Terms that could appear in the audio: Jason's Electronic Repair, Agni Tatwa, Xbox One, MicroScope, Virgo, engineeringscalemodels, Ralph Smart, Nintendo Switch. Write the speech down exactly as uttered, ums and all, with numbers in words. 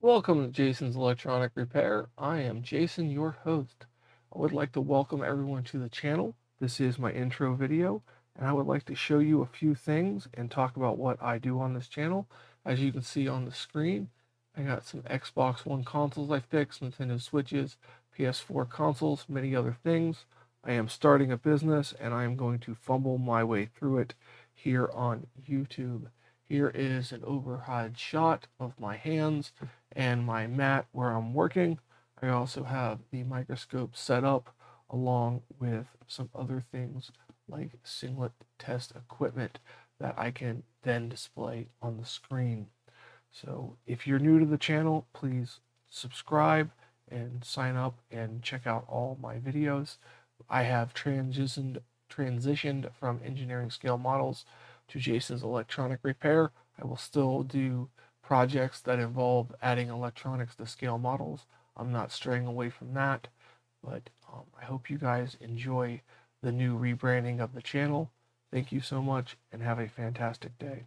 Welcome to Jason's Electronic Repair. I am Jason, your host. I would like to welcome everyone to the channel. This is my intro video, and I would like to show you a few things and talk about what I do on this channel. As you can see on the screen, I got some Xbox One consoles I fixed, Nintendo Switches, P S four consoles, many other things. I am starting a business, and I am going to fumble my way through it here on YouTube. Here is an overhead shot of my hands and my mat where I'm working. I also have the microscope set up along with some other things like singlet test equipment that I can then display on the screen. So if you're new to the channel, please subscribe and sign up and check out all my videos. I have transitioned transitioned from engineering scale models to Jason's Electronic Repair. I will still do projects that involve adding electronics to scale models. I'm not straying away from that, but um, I hope you guys enjoy the new rebranding of the channel. Thank you so much and have a fantastic day.